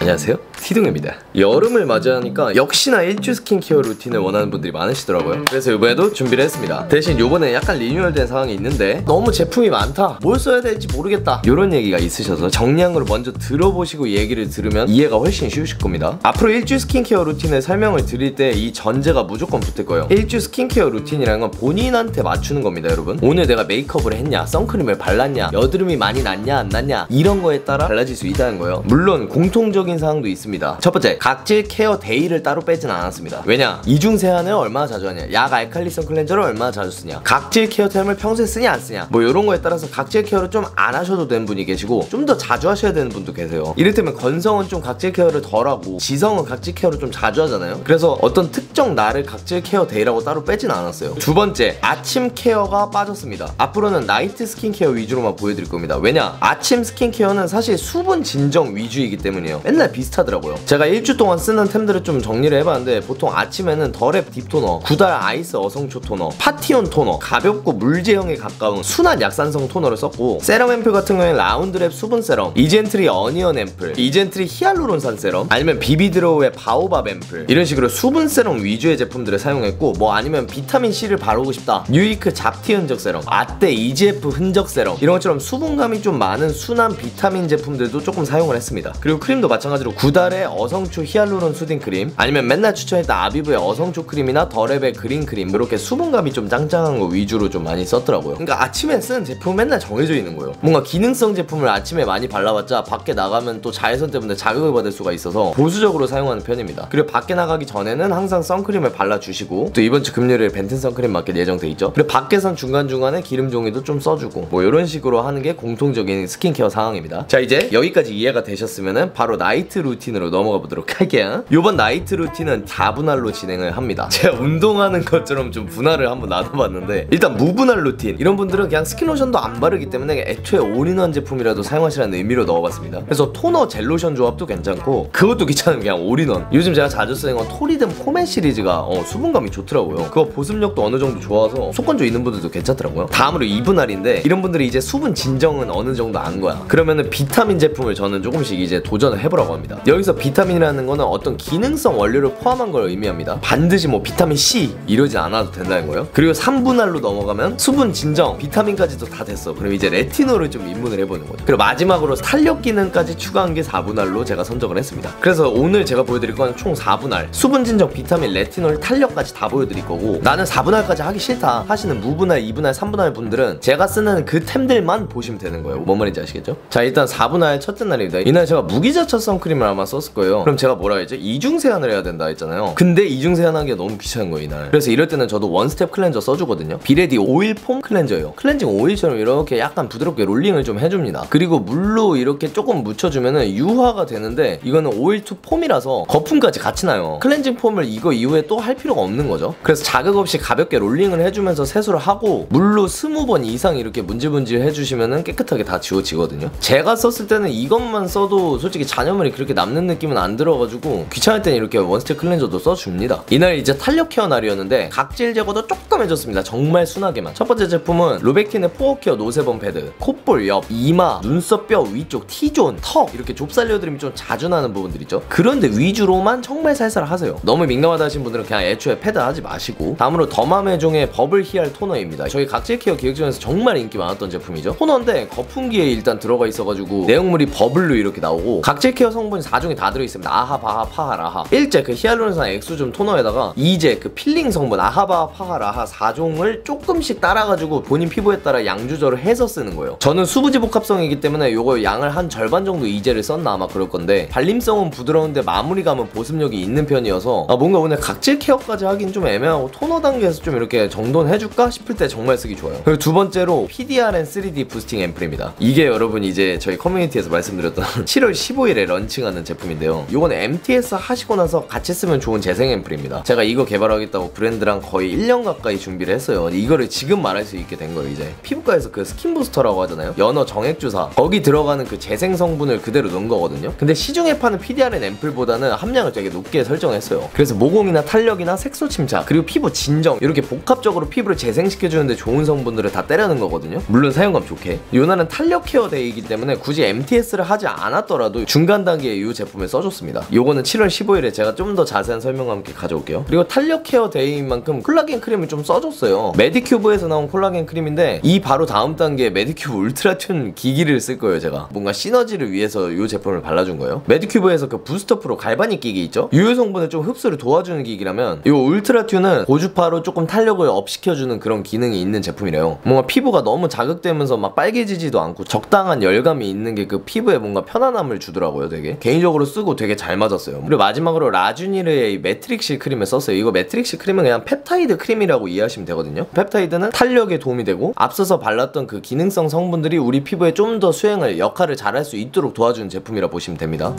안녕하세요, 티등입니다. 여름을 맞이하니까 역시나 일주 스킨케어 루틴을 원하는 분들이 많으시더라고요. 그래서 이번에도 준비를 했습니다. 대신 이번에 약간 리뉴얼된 상황이 있는데 너무 제품이 많다, 뭘 써야 될지 모르겠다 이런 얘기가 있으셔서 정량으로 먼저 들어보시고 얘기를 들으면 이해가 훨씬 쉬우실 겁니다. 앞으로 일주 스킨케어 루틴을 설명을 드릴 때 이 전제가 무조건 붙을 거예요. 일주 스킨케어 루틴이라는 건 본인한테 맞추는 겁니다, 여러분. 오늘 내가 메이크업을 했냐, 선크림을 발랐냐, 여드름이 많이 났냐 안 났냐 이런 거에 따라 달라질 수 있다는 거예요. 물론 공통적인 사항도 있습니다. 첫 번째, 각질 케어 데이를 따로 빼진 않았습니다. 왜냐? 이중 세안을 얼마나 자주 하냐, 약 알칼리성 클렌저를 얼마나 자주 쓰냐, 각질 케어템을 평소에 쓰냐 안 쓰냐 뭐 이런 거에 따라서 각질 케어를 좀 안 하셔도 되는 분이 계시고 좀 더 자주 하셔야 되는 분도 계세요. 이를테면 건성은 좀 각질 케어를 덜하고 지성은 각질 케어를 좀 자주 하잖아요. 그래서 어떤 특정 날을 각질 케어 데이라고 따로 빼진 않았어요. 두 번째, 아침 케어가 빠졌습니다. 앞으로는 나이트 스킨케어 위주로만 보여드릴 겁니다. 왜냐? 아침 스킨케어는 사실 수분 진정 위주이기 때문이에요. 맨날 비슷하더라고요. 제가 일주 동안 쓰는 템들을 좀 정리를 해봤는데 보통 아침에는 더랩 딥토너, 구달 아이스 어성초 토너, 파티온 토너, 가볍고 물제형에 가까운 순한 약산성 토너를 썼고, 세럼 앰플 같은 경우에는 라운드랩 수분 세럼, 이즈앤트리 어니언 앰플, 이즈앤트리 히알루론산 세럼, 아니면 비비드로우의 바오밥 앰플, 이런 식으로 수분 세럼 위주의 제품들을 사용했고, 뭐 아니면 비타민C를 바르고 싶다, 유이크 잡티 흔적 세럼, 아떼 EGF 흔적 세럼, 이런 것처럼 수분감이 좀 많은 순한 비타민 제품들도 조금 사용을 했습니다. 그리고 크림도 마찬가지로 구달의 어성초 히알루론 수딩 크림, 아니면 맨날 추천했던 아비브의 어성초 크림이나 더랩의 그린 크림, 이렇게 수분감이 좀 짱짱한 거 위주로 좀 많이 썼더라고요. 그러니까 아침에 쓰는 제품은 맨날 정해져 있는 거예요. 뭔가 기능성 제품을 아침에 많이 발라봤자 밖에 나가면 또 자외선 때문에 자극을 받을 수가 있어서 보수적으로 사용하는 편입니다. 그리고 밖에 나가기 전에는 항상 선크림을 발라주시고, 또 이번 주 금요일에 벤튼 선크림 마켓 예정돼 있죠. 그리고 밖에선 중간중간에 기름 종이도 좀 써주고, 뭐 이런 식으로 하는 게 공통적인 스킨케어 상황입니다. 자, 이제 여기까지 이해가 되셨으면은 바로 나이트 루틴으로 넘어가 보도록 할게요. 요번 나이트 루틴은 다분할로 진행을 합니다. 제가 운동하는 것처럼 좀 분할을 한번 나눠봤는데, 일단 무분할 루틴, 이런 분들은 그냥 스킨로션도 안 바르기 때문에 애초에 올인원 제품이라도 사용하시라는 의미로 넣어봤습니다. 그래서 토너 젤로션 조합도 괜찮고, 그것도 귀찮으면 그냥 올인원. 요즘 제가 자주 쓰는 건 토리든 포맨 시리즈가 수분감이 좋더라고요. 그거 보습력도 어느 정도 좋아서 속건조 있는 분들도 괜찮더라고요. 다음으로 2분할인데 이런 분들이 이제 수분 진정은 어느 정도 안 거야, 그러면은 비타민 제품을 저는 조금씩 이제 도전을 해보라고 합니다. 여기서 비타민이라는 거는 어떤 기능성 원료를 포함한 걸 의미합니다. 반드시 뭐 비타민 C 이러진 않아도 된다는 거예요. 그리고 3분할로 넘어가면 수분 진정, 비타민까지도 다 됐어. 그럼 이제 레티놀을 좀 입문을 해보는 거죠. 그리고 마지막으로 탄력 기능까지 추가한 게 4분할로 제가 선정을 했습니다. 그래서 오늘 제가 보여드릴 건 총 4분할, 수분 진정, 비타민, 레티놀, 탄력까지 다 보여드릴 거고, 나는 4분할까지 하기 싫다 하시는 무분할, 2분할, 3분할 분들은 제가 쓰는 그 템들만 보시면 되는 거예요. 뭔 말인지 아시겠죠? 자, 일단 4분할 첫째 날입니다. 이날 제가 무기자차 선크림을 아마 썼을 거예요. 그럼 제가 뭐라 했죠? 이중 세안을 해야 된다 했잖아요. 근데 이중 세안하기가 너무 귀찮은 거예요, 이날. 그래서 이럴 때는 저도 원스텝 클렌저 써주거든요. 비레디 오일 폼 클렌저예요. 클렌징 오일처럼 이렇게 약간 부드럽게 롤링을 좀 해줍니다. 그리고 물로 이렇게 조금 묻혀주면은 유화가 되는데, 이거는 오일 투 폼이라서 거품까지 같이 나요. 클렌징 폼을 이거 이후에 또 할 필요가 없는 거죠. 그래서 자극 없이 가볍게 롤링을 해주면서 세수를 하고, 물로 20번 이상 이렇게 문질문질 해주시면은 깨끗하게 다 지워지거든요. 제가 썼을 때는 이것만 써도 솔직히 잔여물이 그렇게 남는 느낌은 안 들어가지고 귀찮을 땐 이렇게 원스텝 클렌저도 써줍니다. 이날 이제 탄력 케어 날이었는데 각질 제거도 조금 해줬습니다. 정말 순하게만. 첫 번째 제품은 로베킨의 포어 케어 노세범 패드, 콧볼 옆, 이마, 눈썹 뼈 위쪽, T존, 턱 이렇게 좁쌀 여드름이 좀 자주 나는 부분들 있죠. 그런데 위주로만 정말 살살 하세요. 너무 민감하다 하신 분들은 그냥 애초에 패드 하지 마시고, 다음으로 더마메종의 버블 히알 토너입니다. 저희 각질 케어 기획전에서 정말 인기 많았던 제품이죠. 토너인데 거품기에 일단 들어가 있어가지고 내용물이 버블로 이렇게 나오고, 각질 케어 성분이 4종이 다 들어있습니다. 아하, 바하, 파하, 라하. 1제 그 히알루론산 엑소줌 토너에다가 2제 그 필링 성분 아하, 바하, 파하, 라하 4종을 조금씩 따라가지고 본인 피부에 따라 양 조절을 해서 쓰는 거예요. 저는 수부지 복합성이기 때문에 요거 양을 한 절반 정도 2제를 썼나 아마 그럴 건데, 발림성은 부드러운데 마무리감은 보습력이 있는 편이어서 뭔가 오늘 각질 케어까지 하긴 좀 애매하고 토너 단계에서 좀 이렇게 정돈해줄까 싶을 때 정말 쓰기 좋아요. 그리고 두 번째로 PDRN 3D 부스팅 앰플입니다. 이게 여러분 이제 저희 커뮤니티에서 말씀드렸던 7월 15일에 런칭하는 제품인데요. 이건 MTS 하시고 나서 같이 쓰면 좋은 재생 앰플입니다. 제가 이거 개발하겠다고 브랜드랑 거의 1년 가까이 준비를 했어요. 이거를 지금 말할 수 있게 된 거예요. 이제 피부과에서 그 스킨 부스터라고 하잖아요. 연어 정액주사, 거기 들어가는 그 재생 성분을 그대로 넣은 거거든요. 근데 시중에 파는 PDRN 앰플보다는 함량을 되게 높게 설정했어요. 그래서 모공이나 탄력이나 색소 침착, 그리고 피부 진정, 이렇게 복합적으로 피부를 재생시켜주는데 좋은 성분들을 다 때려는 거거든요. 물론 사용감 좋게. 요날은 탄력 케어 데이이기 때문에 굳이 MTS를 하지 않았더라도 중간 단계에 이 제품 제품에 써줬습니다. 요거는 7월 15일에 제가 좀 더 자세한 설명과 함께 가져올게요. 그리고 탄력 케어 데이인 만큼 콜라겐 크림을 좀 써줬어요. 메디큐브에서 나온 콜라겐 크림인데 이 바로 다음 단계에 메디큐브 울트라튠 기기를 쓸 거예요. 제가 뭔가 시너지를 위해서 이 제품을 발라준 거예요. 메디큐브에서 그 부스터 프로 갈바닉 기기 있죠? 유효 성분을 좀 흡수를 도와주는 기기라면 이 울트라튠은 고주파로 조금 탄력을 업시켜주는 그런 기능이 있는 제품이래요. 뭔가 피부가 너무 자극되면서 막 빨개지지도 않고 적당한 열감이 있는 게 그 피부에 뭔가 편안함을 주더라고요. 되게 개인적으로 쓰고 되게 잘 맞았어요. 그리고 마지막으로 라쥬니르의 이 매트릭스 크림을 썼어요. 이거 매트릭스 크림은 그냥 펩타이드 크림이라고 이해하시면 되거든요. 펩타이드는 탄력에 도움이 되고 앞서서 발랐던 그 기능성 성분들이 우리 피부에 좀 더 수행을 역할을 잘할 수 있도록 도와주는 제품이라 보시면 됩니다.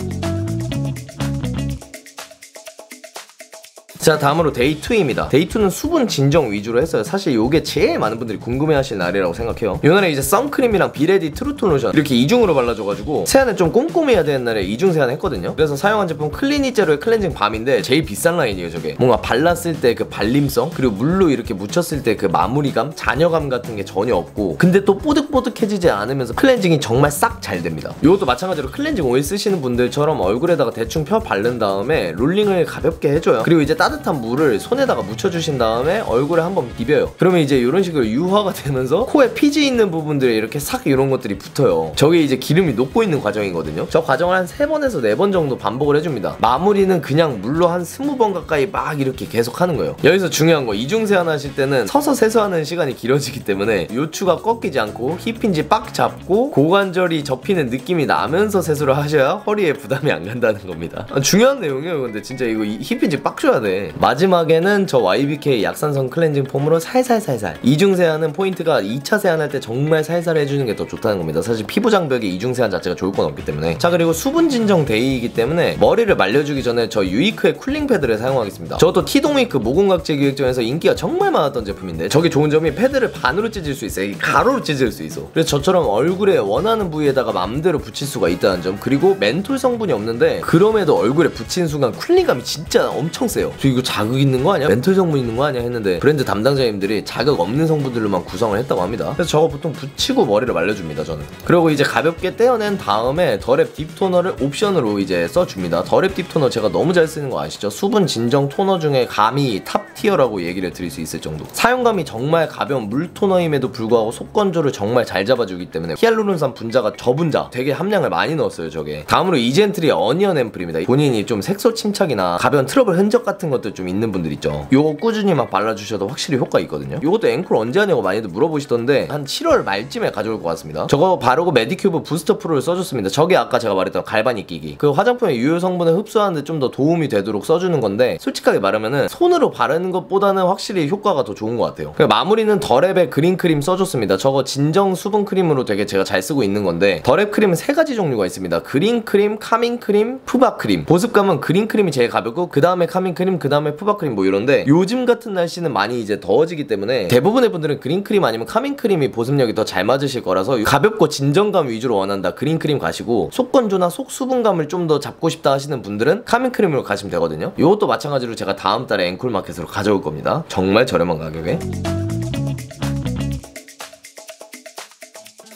자, 다음으로 데이 2입니다. 데이 2는 수분 진정 위주로 했어요. 사실 이게 제일 많은 분들이 궁금해하시는 날이라고 생각해요. 요날에 이제 선크림이랑 비레디 트루톤 로션 이렇게 이중으로 발라줘가지고 세안을 좀 꼼꼼히 해야 되는 날에 이중 세안 했거든요. 그래서 사용한 제품 클린잇 제로의 클렌징 밤인데 제일 비싼 라인이에요. 저게 뭔가 발랐을 때 그 발림성 그리고 물로 이렇게 묻혔을 때 그 마무리감, 잔여감 같은 게 전혀 없고 근데 또 뽀득뽀득해지지 않으면서 클렌징이 정말 싹 잘 됩니다. 이것도 마찬가지로 클렌징 오일 쓰시는 분들처럼 얼굴에다가 대충 펴 바른 다음에 롤링을 가볍게 해줘요. 그리고 이제 따뜻한 물을 손에다가 묻혀주신 다음에 얼굴에 한번 비벼요. 그러면 이제 이런 식으로 유화가 되면서 코에 피지 있는 부분들에 이렇게 싹 이런 것들이 붙어요. 저게 이제 기름이 녹고 있는 과정이거든요. 저 과정을 한 3번에서 4번 정도 반복을 해줍니다. 마무리는 그냥 물로 한 20번 가까이 막 이렇게 계속 하는 거예요. 여기서 중요한 거, 이중 세안하실 때는 서서 세수하는 시간이 길어지기 때문에 요추가 꺾이지 않고 힙인지 빡 잡고 고관절이 접히는 느낌이 나면서 세수를 하셔야 허리에 부담이 안 간다는 겁니다. 중요한 내용이에요. 근데 진짜 이거 힙인지 빡 줘야 돼. 마지막에는 저 YBK 약산성 클렌징 폼으로 살살살살, 이중 세안은 포인트가 2차 세안할 때 정말 살살 해주는 게 더 좋다는 겁니다. 사실 피부 장벽에 이중 세안 자체가 좋을 건 없기 때문에. 자, 그리고 수분 진정 데이이기 때문에 머리를 말려주기 전에 저 유이크의 쿨링 패드를 사용하겠습니다. 저도 티동위크 모공각질 기획전에서 인기가 정말 많았던 제품인데 저게 좋은 점이 패드를 반으로 찢을 수 있어요. 가로로 찢을 수 있어. 그래서 저처럼 얼굴에 원하는 부위에다가 맘대로 붙일 수가 있다는 점, 그리고 멘톨 성분이 없는데 그럼에도 얼굴에 붙인 순간 쿨링감이 진짜 엄청 세요. 저 이거 자극 있는 거 아니야? 멘톨 성분 있는 거 아니야? 했는데 브랜드 담당자님들이 자극 없는 성분들로만 구성을 했다고 합니다. 그래서 저거 보통 붙이고 머리를 말려줍니다, 저는. 그리고 이제 가볍게 떼어낸 다음에 더랩 딥토너를 옵션으로 이제 써줍니다. 더랩 딥토너 제가 너무 잘 쓰는 거 아시죠? 수분 진정 토너 중에 감히 탑티어라고 얘기를 드릴 수 있을 정도. 사용감이 정말 가벼운 물토너임에도 불구하고 속건조를 정말 잘 잡아주기 때문에 히알루론산 분자가 저분자 되게 함량을 많이 넣었어요, 저게. 다음으로 이즈앤트리 어니언 앰플입니다. 본인이 좀 색소 침착이나 가벼운 트러블 흔적 같은 것들 좀 있는 분들 있죠. 요거 꾸준히 막 발라주셔도 확실히 효과 있거든요. 요것도 앵콜 언제 하냐고 많이들 물어보시던데 한 7월 말쯤에 가져올 것 같습니다. 저거 바르고 메디큐브 부스터 프로를 써줬습니다. 저게 아까 제가 말했던 갈바닉 기기, 그 화장품의 유효 성분을 흡수하는데 좀 더 도움이 되도록 써주는 건데 솔직하게 말하면은 손으로 바르는 것보다는 확실히 효과가 더 좋은 것 같아요. 마무리는 더랩의 그린 크림 써줬습니다. 저거 진정 수분 크림으로 되게 제가 잘 쓰고 있는 건데 더랩 크림은 3가지 종류가 있습니다. 그린 크림, 카밍 크림, 푸바 크림. 보습감은 그린 크림이 제일 가볍고 그 다음에 카밍 크림, 그 다음에 푸바크림 뭐 이런데 요즘 같은 날씨는 많이 이제 더워지기 때문에 대부분의 분들은 그린크림 아니면 카밍크림이 보습력이 더 잘 맞으실 거라서 가볍고 진정감 위주로 원한다 그린크림 가시고 속건조나 속수분감을 좀 더 잡고 싶다 하시는 분들은 카밍크림으로 가시면 되거든요. 이것도 마찬가지로 제가 다음 달에 앵콜마켓으로 가져올 겁니다. 정말 저렴한 가격에.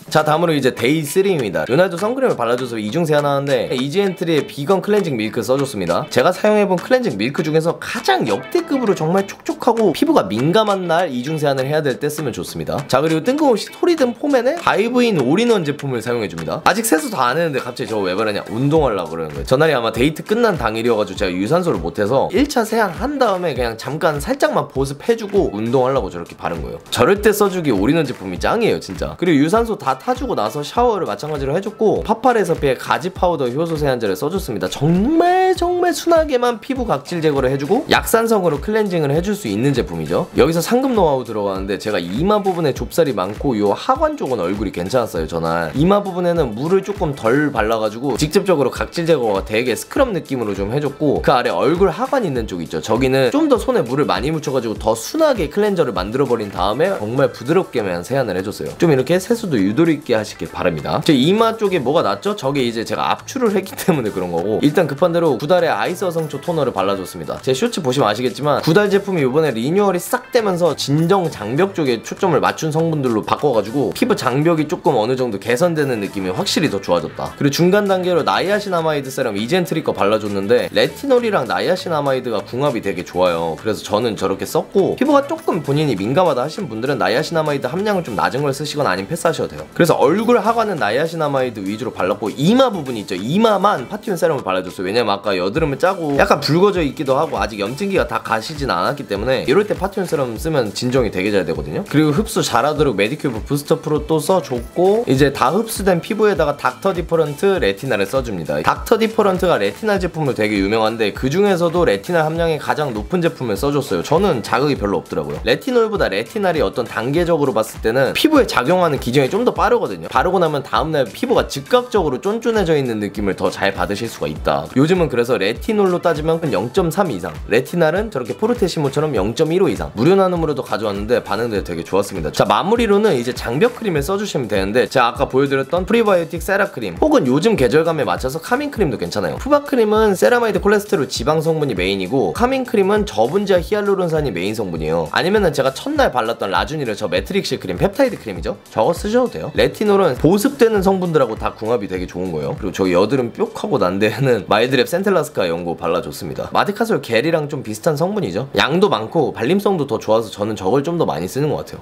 자, 다음으로 이제 데이 3입니다. 요날도 선크림을 발라줘서 이중 세안하는데 이즈앤트리의 비건 클렌징 밀크 써줬습니다. 제가 사용해본 클렌징 밀크 중에서 가장 역대급으로 정말 촉촉하고 피부가 민감한 날 이중 세안을 해야 될 때 쓰면 좋습니다. 자, 그리고 뜬금없이 토리든 포맨의 다이브인 올인원 제품을 사용해줍니다. 아직 세수 다 안 했는데 갑자기 저거 왜 바르냐, 운동하려고 그러는 거예요. 저날이 아마 데이트 끝난 당일이어가지고 제가 유산소를 못해서 1차 세안 한 다음에 그냥 잠깐 살짝만 보습해주고 운동하려고 저렇게 바른 거예요. 저럴 때 써주기 올인원 제품이 짱이에요, 진짜. 그리고 유산소 다 타주고 나서 샤워를 마찬가지로 해줬고 파파레서피의 가지 파우더 효소 세안제를 써줬습니다. 정말 순하게만 피부 각질 제거를 해주고 약산성으로 클렌징을 해줄 수 있는 제품이죠. 여기서 상급 노하우 들어가는데 제가 이마 부분에 좁쌀이 많고 요 하관 쪽은 얼굴이 괜찮았어요, 저날. 이마 부분에는 물을 조금 덜 발라가지고 직접적으로 각질 제거가 되게 스크럽 느낌으로 좀 해줬고 그 아래 얼굴 하관 있는 쪽 있죠. 저기는 좀 더 손에 물을 많이 묻혀가지고 더 순하게 클렌저를 만들어버린 다음에 정말 부드럽게만 세안을 해줬어요. 좀 이렇게 세수도 유도리 있게 하시길 바랍니다. 제 이마 쪽에 뭐가 났죠? 저게 이제 제가 압출을 했기 때문에 그런 거고 일단 급한 대로 구달의 아이서성초 토너를 발라줬습니다. 제 쇼츠 보시면 아시겠지만 구달 제품이 이번에 리뉴얼이 싹 되면서 진정 장벽 쪽에 초점을 맞춘 성분들로 바꿔가지고 피부 장벽이 조금 어느정도 개선되는 느낌이 확실히 더 좋아졌다. 그리고 중간 단계로 나이아신아마이드 세럼 이즈앤트리 거 발라줬는데 레티놀이랑 나이아신아마이드가 궁합이 되게 좋아요. 그래서 저는 저렇게 썼고, 피부가 조금 본인이 민감하다 하신 분들은 나이아신아마이드 함량을 좀 낮은 걸 쓰시거나 아니면 패스하셔도 돼요. 그래서 얼굴 하관은 나이아신아마이드 위주로 발랐고, 이마 부분 있죠, 이마만 파티온 세럼을 발라줬어요. 왜냐면 아까 여드름을 짜고 약간 붉어져 있기도 하고 아직 염증기가 다 가시진 않았기 때문에 이럴 때 파티온 세럼 쓰면 진정이 되게 잘 되거든요. 그리고 흡수 잘하도록 메디큐브 부스터 프로 또 써줬고, 이제 다 흡수된 피부에다가 닥터 디퍼런트 레티날을 써줍니다. 닥터 디퍼런트가 레티날 제품으로 되게 유명한데 그 중에서도 레티날 함량이 가장 높은 제품을 써줬어요. 저는 자극이 별로 없더라고요. 레티놀보다 레티날이 어떤 단계적으로 봤을 때는 피부에 작용하는 기전이 좀 더 빠르거든요. 바르고 나면 다음날 피부가 즉각적으로 쫀쫀해져 있는 느낌을 더 잘 받으실 수가 있다. 요즘은 그래서 레티놀로 따지면 0.3 이상, 레티날은 저렇게 포르테시모처럼 0.15 이상 무료 나눔으로도 가져왔는데 반응들이 되게 좋았습니다. 자, 마무리로는 이제 장벽 크림을 써주시면 되는데, 제가 아까 보여드렸던 프리바이오틱 세라 크림 혹은 요즘 계절감에 맞춰서 카밍 크림도 괜찮아요. 푸바 크림은 세라마이드 콜레스테롤 지방 성분이 메인이고, 카밍 크림은 저분자 히알루론산이 메인 성분이에요. 아니면은 제가 첫날 발랐던 라쥬니르 저 매트릭스 크림, 펩타이드 크림이죠, 저거 쓰셔도 돼요. 레티놀은 보습되는 성분들하고 다 궁합이 되게 좋은 거예요. 그리고 저 여드름 뿅하고 난 데에는 마이드랩 센텔라스카 연고 발라줬습니다. 마데카솔 겔이랑 좀 비슷한 성분이죠. 양도 많고 발림성도 더 좋아서 저는 저걸 좀 더 많이 쓰는 것 같아요.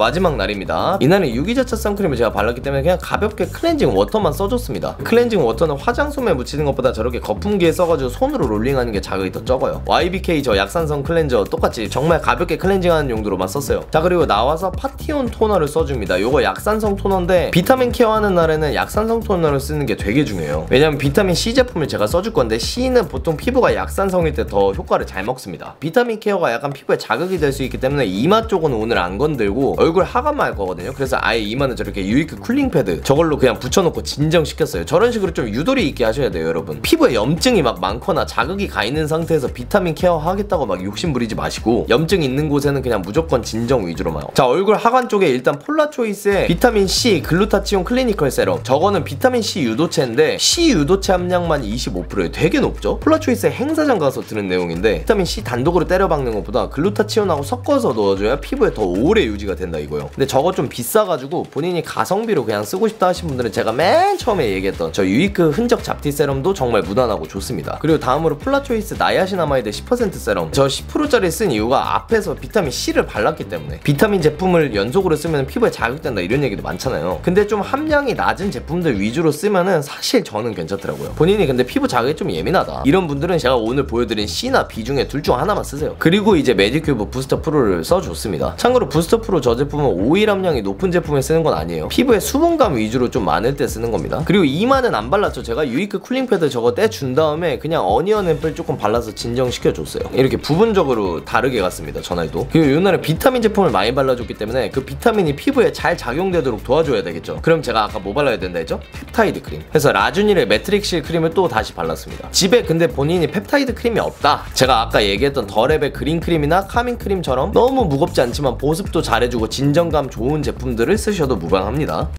마지막 날입니다. 이날은 유기자차 선크림을 제가 발랐기 때문에 그냥 가볍게 클렌징 워터만 써줬습니다. 클렌징 워터는 화장솜에 묻히는 것보다 저렇게 거품기에 써가지고 손으로 롤링하는 게 자극이 더 적어요. YBK 저 약산성 클렌저 똑같이 정말 가볍게 클렌징하는 용도로만 썼어요. 자, 그리고 나와서 파티온 토너를 써줍니다. 요거 약산성 토너인데 비타민 케어하는 날에는 약산성 토너를 쓰는 게 되게 중요해요. 왜냐면 비타민 C 제품을 제가 써줄 건데, C는 보통 피부가 약산성일 때 더 효과를 잘 먹습니다. 비타민 케어가 약간 피부에 자극이 될 수 있기 때문에 이마 쪽은 오늘 안 건들고 얼굴 하관만 할 거거든요. 그래서 아예 이마는 저렇게 유이크 쿨링 패드 저걸로 그냥 붙여놓고 진정시켰어요. 저런 식으로 좀 유도리 있게 하셔야 돼요, 여러분. 피부에 염증이 막 많거나 자극이 가 있는 상태에서 비타민 케어 하겠다고 막 욕심 부리지 마시고, 염증 있는 곳에는 그냥 무조건 진정 위주로만. 자, 얼굴 하관 쪽에 일단 폴라초이스의 비타민 C 글루타치온 클리니컬 세럼, 저거는 비타민 C 유도체인데 C 유도체 함량만 25%예요. 되게 높죠? 폴라초이스의 행사장 가서 들은 내용인데, 비타민 C 단독으로 때려 박는 것보다 글루타치온하고 섞어서 넣어줘야 피부에 더 오래 유지가 된다 이거요. 근데 저거 좀 비싸가지고 본인이 가성비로 그냥 쓰고 싶다 하신 분들은 제가 맨 처음에 얘기했던 저 유이크 흔적 잡티 세럼도 정말 무난하고 좋습니다. 그리고 다음으로 폴라초이스 나이아신아마이드 10% 세럼, 저 10%짜리 쓴 이유가 앞에서 비타민 C를 발랐기 때문에. 비타민 제품을 연속으로 쓰면 피부에 자극된다 이런 얘기도 많잖아요. 근데 좀 함량이 낮은 제품들 위주로 쓰면은 사실 저는 괜찮더라고요. 본인이 근데 피부 자극에 좀 예민하다 이런 분들은 제가 오늘 보여드린 C나 B 중에 둘 중 하나만 쓰세요. 그리고 이제 메디큐브 부스터 프로를 써줬습니다. 참고로 부스터 프로 저 제품은 오일 함량이 높은 제품에 쓰는 건 아니에요. 피부에 수분감 위주로 좀 많을 때 쓰는 겁니다. 그리고 이마는 안 발랐죠. 제가 유이크 쿨링 패드 저거 떼준 다음에 그냥 어니언 앰플 조금 발라서 진정시켜줬어요. 이렇게 부분적으로 다르게 갔습니다, 전날도. 그리고 요날은 비타민 제품을 많이 발라줬기 때문에 그 비타민이 피부에 잘 작용되도록 도와줘야 되겠죠. 그럼 제가 아까 뭐 발라야 된다 했죠? 펩타이드 크림. 그래서 라쥬니르 매트릭실 크림을 또 다시 발랐습니다. 집에 근데 본인이 펩타이드 크림이 없다, 제가 아까 얘기했던 더랩의 그린 크림이나 카밍 크림처럼 너무 무겁지 않지만 보습도 잘해주고 진정감 좋은 제품들을 쓰셔도 무방합니다.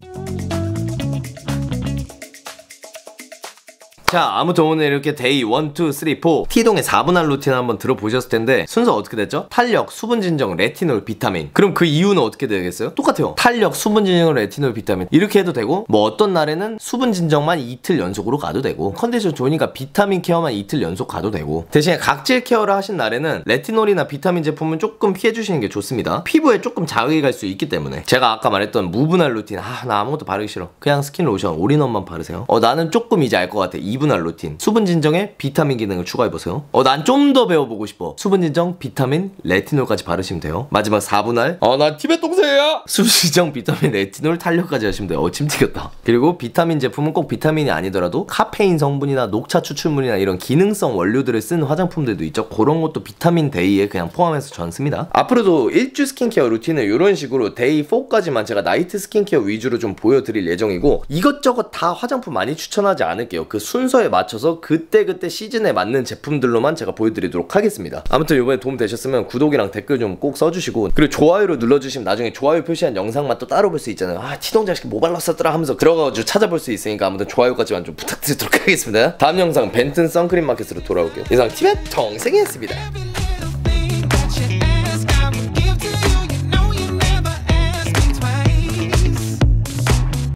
자, 아무튼 오늘 이렇게 데이 1, 2, 3, 4 T동의 4분할 루틴 한번 들어보셨을 텐데, 순서 어떻게 됐죠? 탄력, 수분 진정, 레티놀, 비타민. 그럼 그 이유는 어떻게 되겠어요? 똑같아요. 탄력, 수분 진정, 레티놀, 비타민 이렇게 해도 되고, 뭐 어떤 날에는 수분 진정만 이틀 연속으로 가도 되고, 컨디션 좋으니까 비타민 케어만 이틀 연속 가도 되고, 대신에 각질 케어를 하신 날에는 레티놀이나 비타민 제품은 조금 피해주시는 게 좋습니다. 피부에 조금 자극이 갈 수 있기 때문에. 제가 아까 말했던 무분할 루틴, 아, 나 아무것도 바르기 싫어, 그냥 스킨 로션 올인원만 바르세요. 나는 조금 이제 알 것 같아. 분할 루틴, 수분 진정에 비타민 기능을 추가해보세요. 난 좀 더 배워보고 싶어, 수분 진정, 비타민, 레티놀까지 바르시면 돼요. 마지막 4분할, 난 티벳 동생이야, 수분 진정, 비타민, 레티놀, 탄력까지 하시면 돼요. 침 튀겼다. 그리고 비타민 제품은 꼭 비타민이 아니더라도 카페인 성분이나 녹차 추출물이나 이런 기능성 원료들을 쓴 화장품들도 있죠. 그런 것도 비타민 데이에 그냥 포함해서 전 씁니다. 앞으로도 일주 스킨케어 루틴을 이런 식으로 데이 4까지만 제가 나이트 스킨케어 위주로 좀 보여드릴 예정이고, 이것저것 다 화장품 많이 추천하지 않을게요. 그 순 순서에 맞춰서 그때그때 시즌에 맞는 제품들로만 제가 보여드리도록 하겠습니다. 아무튼 이번에 도움 되셨으면 구독이랑 댓글 좀 꼭 써주시고, 그리고 좋아요로 눌러주시면 나중에 좋아요 표시한 영상만 또 따로 볼 수 있잖아요. 아, 치동자식 뭐 발랐었더라 하면서 들어가가지고 찾아볼 수 있으니까 아무튼 좋아요까지만 좀 부탁드리도록 하겠습니다. 다음 영상 벤튼 선크림 마켓으로 돌아올게요. 이상 티벳 정생이었습니다.